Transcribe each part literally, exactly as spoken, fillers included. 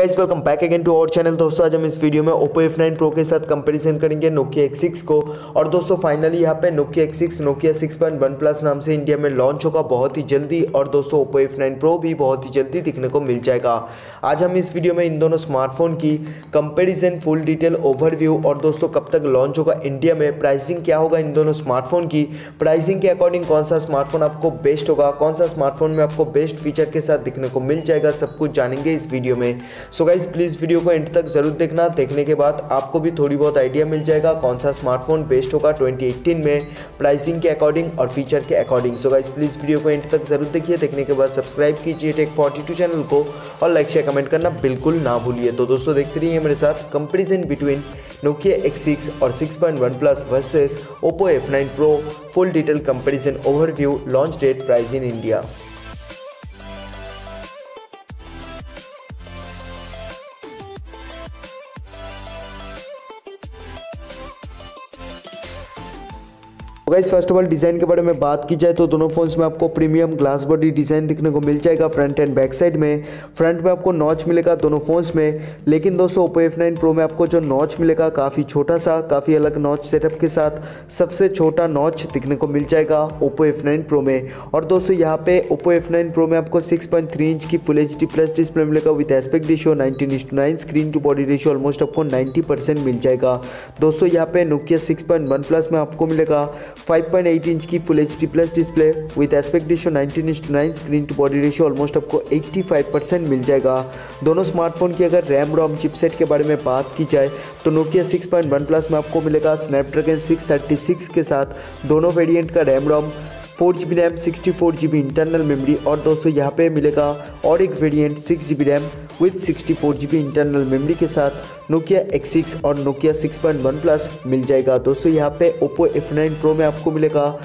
Guys welcome back again to our channel. दोस्तों आज हम इस वीडियो में Oppo एफ नाइन Pro के साथ कंपैरिजन करेंगे Nokia एक्स सिक्स को। और दोस्तों फाइनली यहाँ पे Nokia X six Nokia six point one Plus नाम से इंडिया में लॉन्च होगा बहुत ही जल्दी, और दोस्तों Oppo एफ नाइन Pro भी बहुत ही जल्दी दिखने को मिल जाएगा। आज हम इस वीडियो में इन दोनों स्मार्टफोन की कंपेरिजन, फुल डिटेल, ओवरव्यू और दोस्तों कब तक लॉन्च होगा इंडिया में, प्राइसिंग क्या होगा इन दोनों स्मार्टफोन की, प्राइसिंग के अकॉर्डिंग कौन सा स्मार्टफोन आपको बेस्ट होगा, कौन सा स्मार्टफोन में आपको बेस्ट फीचर के साथ दिखने को मिल जाएगा, सब कुछ जानेंगे इस वीडियो में। सो गाइस प्लीज़ वीडियो को एंड तक जरूर देखना। देखने के बाद आपको भी थोड़ी बहुत आइडिया मिल जाएगा कौन सा स्मार्टफोन बेस्ट होगा ट्वेंटी एटीन में, प्राइसिंग के अकॉर्डिंग और फीचर के according. So guys please video को एंड तक जरूर देखिए। देखने के बाद सब्सक्राइब कीजिए टेक फोर्टी टू चैनल को और लाइक शेयर कमेंट करना बिल्कुल ना भूलिए। तो दोस्तों देखते रहिए मेरे साथ comparison between Nokia X six और six point one Plus versus Oppo F nine Pro, full detail comparison, overview, launch date, price in India. Guys first of all design के बारे में बात की जाए तो दोनों फोन्स में आपको प्रीमियम ग्लास बॉडी डिज़ाइन दिखने को मिल जाएगा फ्रंट एंड बैक साइड में। फ्रंट में आपको नॉच मिलेगा दोनों फोन्स में, लेकिन दोस्तों Oppo एफ नाइन Pro में आपको जो नॉच मिलेगा काफ़ी छोटा सा, काफ़ी अलग नॉच सेटअप के साथ सबसे छोटा नॉच दिखने को मिल जाएगा Oppo एफ नाइन Pro में। और दोस्तों यहाँ पे Oppo एफ नाइन Pro में आपको सिक्स पॉइंट थ्री इंच की full H D plus display मिलेगा with aspect ratio nineteen is to nine, screen to body ratio almost आपको नाइन्टी परसेंट मिल जाएगा। दोस्तों यहाँ पे Nokia six point one Plus में आपको मिलेगा फाइव पॉइंट एट इंच की full H D plus display with aspect ratio nineteen is to nine, screen to body ratio almost आपको एट्टी फाइव परसेंट मिल जाएगा। दोनों स्मार्टफोन की अगर रैम रोम चिपसेट के बारे में बात की जाए तो Nokia six point one Plus में आपको मिलेगा Snapdragon सिक्स थर्टी सिक्स के साथ दोनों वेरिएंट का RAM ROM, four G B RAM, sixty four G B internal memory. और दोस्तों यहाँ पे मिलेगा और एक variant six G B RAM with sixty four G B internal memory के साथ Nokia एक्स सिक्स और Nokia six point one Plus मिल जाएगा। दोस्तों यहाँ पे Oppo एफ नाइन Pro में आपको मिलेगा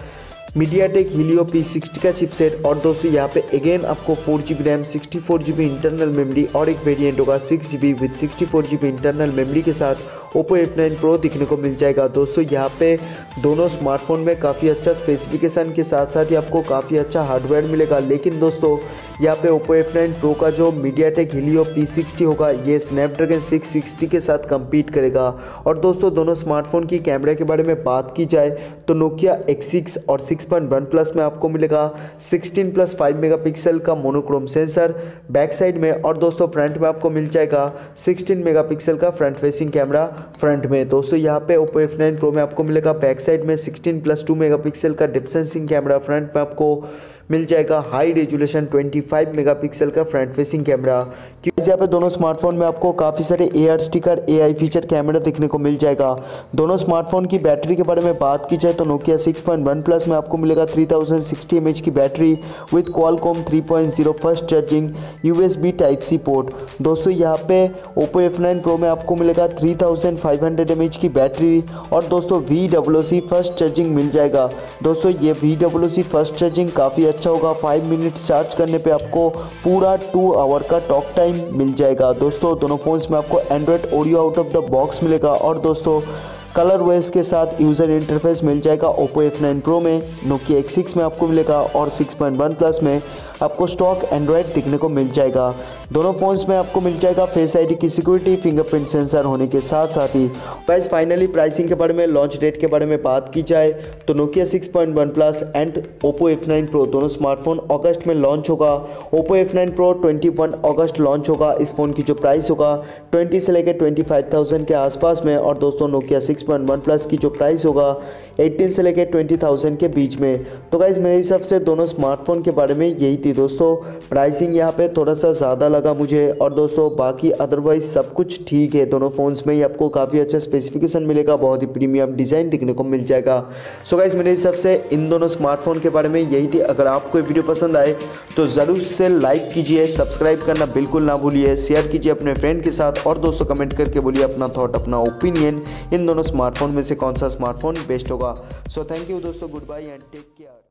MediaTek Helio पी सिक्सटी का चिपसेट। और दोस्तों यहाँ पे अगेन आपको four G B RAM, sixty four G B internal memory और एक वेरिएंट होगा six G B with sixty four G B internal memory के साथ Oppo एफ नाइन Pro दिखने को मिल जाएगा। दोस्तों यहाँ पे दोनों स्मार्टफोन में काफ़ी अच्छा स्पेसिफिकेशन के साथ साथ ही आपको काफ़ी अच्छा हार्डवेयर मिलेगा। लेकिन दोस्तों यहाँ पे Oppo एफ नाइन Pro का जो MediaTek Helio पी सिक्सटी होगा ये Snapdragon सिक्स सिक्सटी के साथ कम्पीट करेगा। और दोस्तों दोनों स्मार्टफोन की कैमरा के बारे में बात की जाए तो Nokia एक्स सिक्स और सिक्स पॉइंट वन Plus में आपको मिलेगा sixteen plus five megapixel का मोनोक्रोम सेंसर बैक साइड में। और दोस्तों फ्रंट में आपको मिल जाएगा सिक्सटीन मेगा पिक्सल का फ्रंट फेसिंग कैमरा फ्रंट में। दोस्तों यहाँ पे Oppo एफ नाइन Pro में आपको मिलेगा बैक साइड में सिक्सटीन प्लस टू मेगापिक्सल का डिप सेंसिंग कैमरा, फ्रंट में आपको मिल जाएगा high resolution twenty five megapixel का फ्रंट फेसिंग कैमरा। क्योंकि यहाँ पे दोनों स्मार्टफोन में आपको काफ़ी सारे AR sticker, AI feature camera देखने को मिल जाएगा। दोनों स्मार्टफोन की बैटरी के बारे में बात की जाए तो Nokia six point one Plus में आपको मिलेगा थ्री थाउजेंड सिक्सटी एमएच की battery with Qualcomm three point zero first charging, USB type C port. दोस्तों यहाँ पे Oppo एफ नाइन Pro में आपको मिलेगा three thousand five hundred mAh की बैटरी और दोस्तों V W C first charging मिल जाएगा। दोस्तों ये V W C first charging काफ़ी अच्छा होगा, फाइव मिनट चार्ज करने पे आपको पूरा टू आवर का टॉक टाइम मिल जाएगा। दोस्तों दोनों फोन्स में आपको Android audio out of the box मिलेगा। और दोस्तों ColorOS के साथ यूज़र इंटरफेस मिल जाएगा Oppo एफ नाइन Pro में, Nokia एक्स सिक्स में आपको मिलेगा और सिक्स पॉइंट वन Plus में आपको स्टॉक एंड्रॉयड दिखने को मिल जाएगा। दोनों फोन्स में आपको मिल जाएगा फेस आईडी की सिक्योरिटी, फिंगरप्रिंट सेंसर होने के साथ साथ ही। गाइस फाइनली प्राइसिंग के बारे में, लॉन्च डेट के बारे में बात की जाए तो Nokia six point one Plus and Oppo F nine Pro दोनों स्मार्टफोन अगस्त में लॉन्च होगा। Oppo F nine Pro twenty one August launch होगा। इस फ़ोन की जो प्राइस होगा ट्वेंटी से लेकर ट्वेंटी फाइव थाउजेंड के आसपास में। और दोस्तों Nokia six point one Plus की जो प्राइस होगा एटीन से लेकर ट्वेंटी थाउजेंड के बीच में। तो गाइस मेरे हिसाब से दोनों स्मार्टफोन के बारे में यही थी दोस्तों। प्राइसिंग यहाँ पे थोड़ा सा ज़्यादा लगा मुझे, और दोस्तों बाकी अदरवाइज सब कुछ ठीक है। दोनों फोन्स में ही आपको काफ़ी अच्छा स्पेसिफिकेशन मिलेगा, बहुत ही प्रीमियम डिज़ाइन दिखने को मिल जाएगा। सो गाइस मेरे हिसाब से इन दोनों स्मार्टफोन के बारे में यही थी। अगर आपको ये वीडियो पसंद आए तो ज़रूर से लाइक कीजिए, सब्सक्राइब करना बिल्कुल ना भूलिए, शेयर कीजिए अपने फ्रेंड के साथ। और दोस्तों कमेंट करके बोलिए अपना थॉट, अपना ओपिनियन, इन दोनों स्मार्टफोन में से कौन सा स्मार्टफोन बेस्ट होगा। सो थैंक यू दोस्तों, goodbye and take care.